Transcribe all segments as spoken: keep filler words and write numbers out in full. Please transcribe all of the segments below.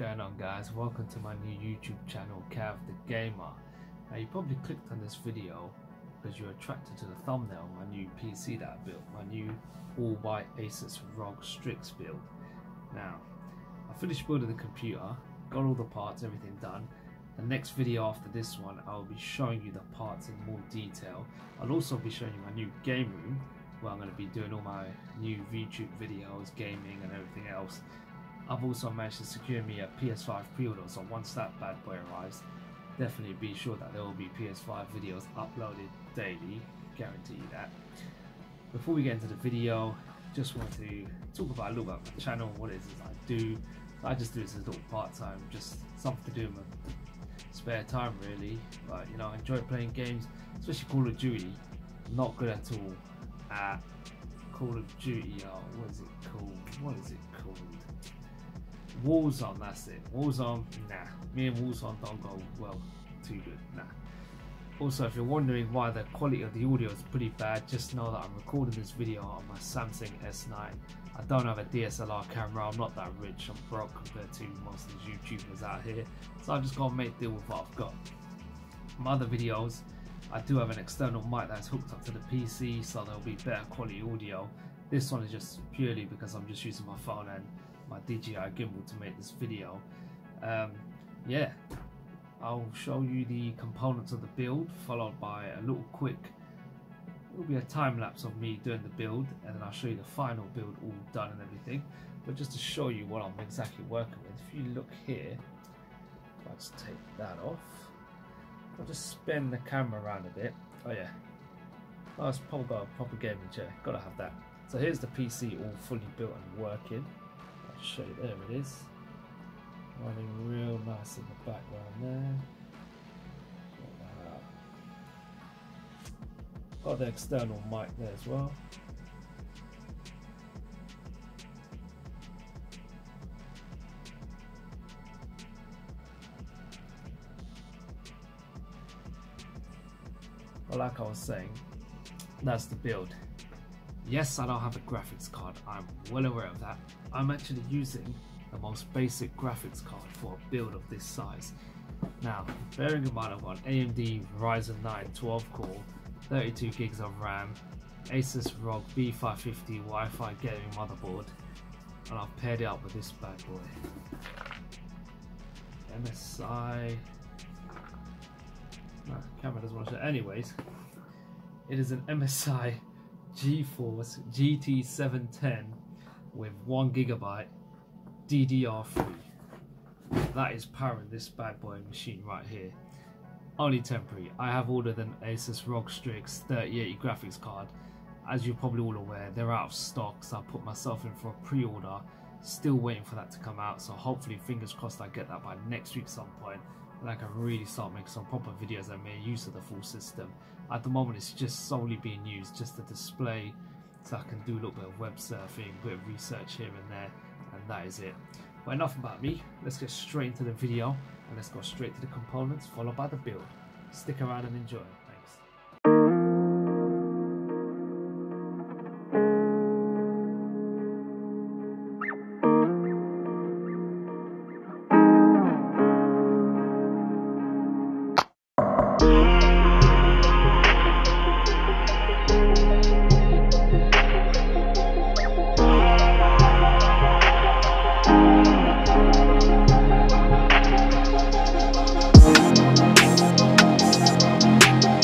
going on, guys? Welcome to my new YouTube channel, Kav The Gamer. Now, you probably clicked on this video because you're attracted to the thumbnail of my new P C that I built, my new all-white Asus R O G Strix build. Now, I finished building the computer, got all the parts, everything done. The next video after this one, I'll be showing you the parts in more detail. I'll also be showing you my new game room, where I'm going to be doing all my new YouTube videos, gaming and everything else. I've also managed to secure me a P S five pre-order, so once that bad boy arrives, definitely be sure that there will be P S five videos uploaded daily, guarantee you that. Before we get into the video, just want to talk about a little bit about my channel, what it is I do. I just do this as a little part-time, just something to do in my spare time really, but you know, I enjoy playing games, especially Call of Duty. I'm not good at all at Call of Duty, oh, what is it called, what is it called? Warzone, that's it. Warzone, nah. Me and Warzone don't go well too good, nah. Also, if you're wondering why the quality of the audio is pretty bad, just know that I'm recording this video on my Samsung S nine. I don't have a D S L R camera, I'm not that rich, I'm broke compared to most of the YouTubers out here. So I've just got to make deal with what I've got. My other videos, I do have an external mic that's hooked up to the P C, so there'll be better quality audio. This one is just purely because I'm just using my phone and my D J I gimbal to make this video. Um, yeah, I'll show you the components of the build, followed by a little quick, it'll be a time lapse of me doing the build, and then I'll show you the final build all done and everything. But just to show you what I'm exactly working with, if you look here, I'll just take that off. I'll just spin the camera around a bit. Oh yeah, nice proper, proper gaming chair, gotta have that. So here's the P C all fully built and working. Show you, there it is, running real nice in the background there. Got the external mic there as well. Well, like I was saying, that's the build. Yes, I don't have a graphics card, I'm well aware of that. I'm actually using the most basic graphics card for a build of this size. Now, bearing in mind I've got an A M D Ryzen nine twelve core, thirty-two gigs of RAM, Asus R O G B five fifty Wi-Fi gaming motherboard, and I've paired it up with this bad boy. M S I... No, the camera doesn't want to show. Anyways, it is an M S I GeForce G T seven ten with one gigabyte D D R three. That is powering this bad boy machine right here. Only temporary. I have ordered an Asus R O G Strix thirty eighty graphics card. As you're probably all aware, they're out of stock, so I put myself in for a pre-order. Still waiting for that to come out, so hopefully, fingers crossed, I get that by next week some point, and I can really start making some proper videos that make use of the full system. At the moment, it's just solely being used just to display, so I can do a little bit of web surfing, a bit of research here and there, and that is it. But enough about me, let's get straight into the video, and let's go straight to the components, followed by the build. Stick around and enjoy. We'll be right back.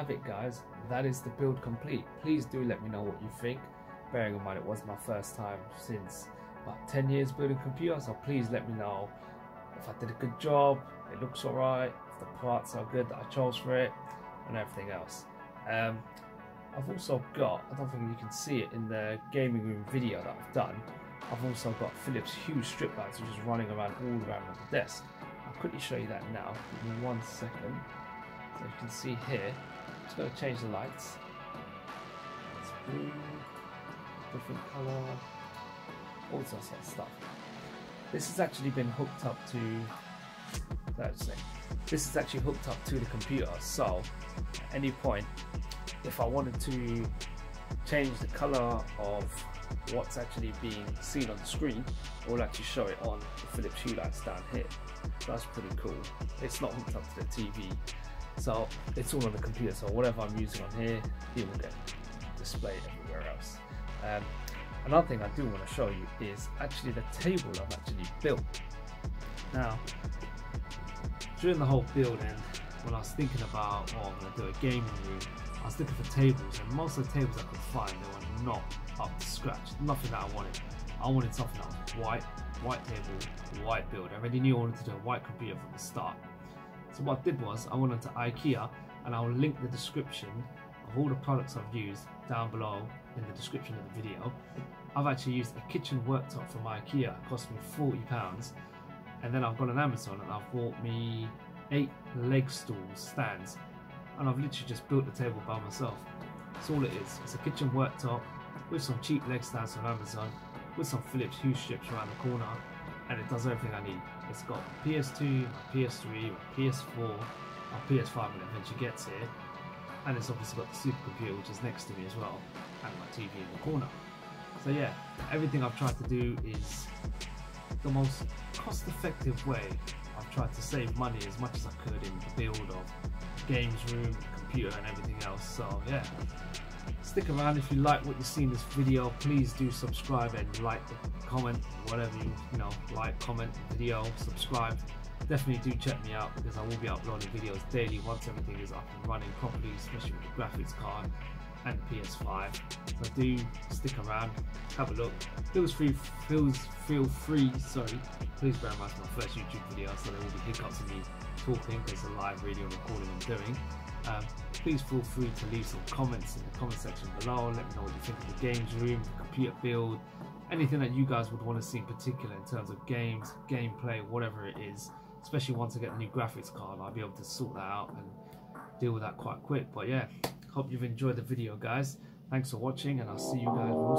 have it, guys. That is the build complete. Please do let me know what you think, bearing in mind it was my first time since about ten years building computers, so please let me know if I did a good job, it looks alright, if the parts are good that I chose for it, and everything else. Um, I've also got, I don't think you can see it in the gaming room video that I've done, I've also got Philips Hue strip lights which is running around all around on the desk. I'll quickly show you that now, give me one second. So you can see here, I'm just going to change the lights. It's blue, different colour, all sorts of stuff. This has actually been hooked up to, that's it. This is actually hooked up to the computer, so at any point, if I wanted to change the colour of what's actually being seen on the screen, it will actually show it on the Philips Hue lights down here. So that's pretty cool. It's not hooked up to the T V, so it's all on the computer, so whatever I'm using on here, it will get displayed everywhere else. Um, another thing I do want to show you is actually the table I've actually built. Now, during the whole build and when I was thinking about, oh, I'm going to do a gaming room, I was looking for tables, and most of the tables I could find, they were not up to scratch, nothing that I wanted. I wanted something that was white, white table, white build. I already knew I wanted to do a white computer from the start. So what I did was, I went onto IKEA, and I'll link the description of all the products I've used down below in the description of the video. I've actually used a kitchen worktop from IKEA, it cost me forty pounds, and then I've gone on Amazon and I've bought me eight leg stool stands, and I've literally just built the table by myself. That's all it is, it's a kitchen worktop with some cheap leg stands from Amazon, with some Philips Hue strips around the corner, and it does everything I need. It's got P S two, P S three, P S four, P S five when it eventually gets here, and it's obviously got the supercomputer which is next to me as well, and my T V in the corner. So yeah, everything I've tried to do is the most cost effective way. I've tried to save money as much as I could in the build of games room, computer and everything else. So yeah, stick around. If you like what you see in this video, please do subscribe and like, comment, whatever you, you know, like, comment, video, subscribe. Definitely do check me out because I will be uploading videos daily once everything is up and running properly, especially with the graphics card and the P S five. So do stick around, have a look. Feel free, feels, feel free, sorry, please bear in mind it's my first YouTube video, so there will be hiccups of me talking because it's a live video recording I'm doing. Um, please feel free to leave some comments in the comment section below. Let me know what you think of the games room, the computer build, anything that you guys would want to see in particular in terms of games, gameplay, whatever it is. Especially once I get the new graphics card, I'll be able to sort that out and deal with that quite quick. But yeah, hope you've enjoyed the video, guys. Thanks for watching, and I'll see you guys real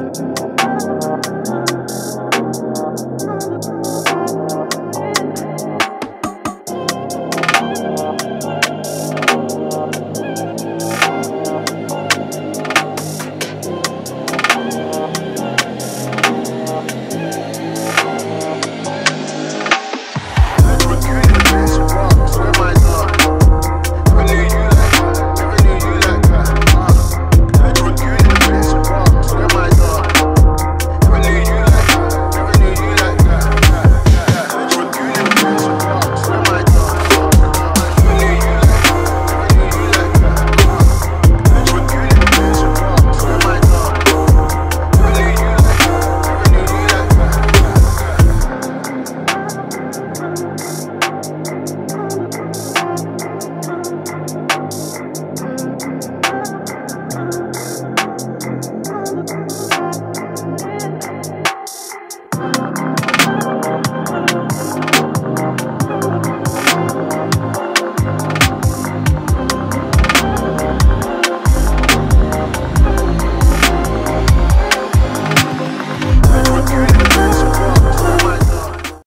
soon.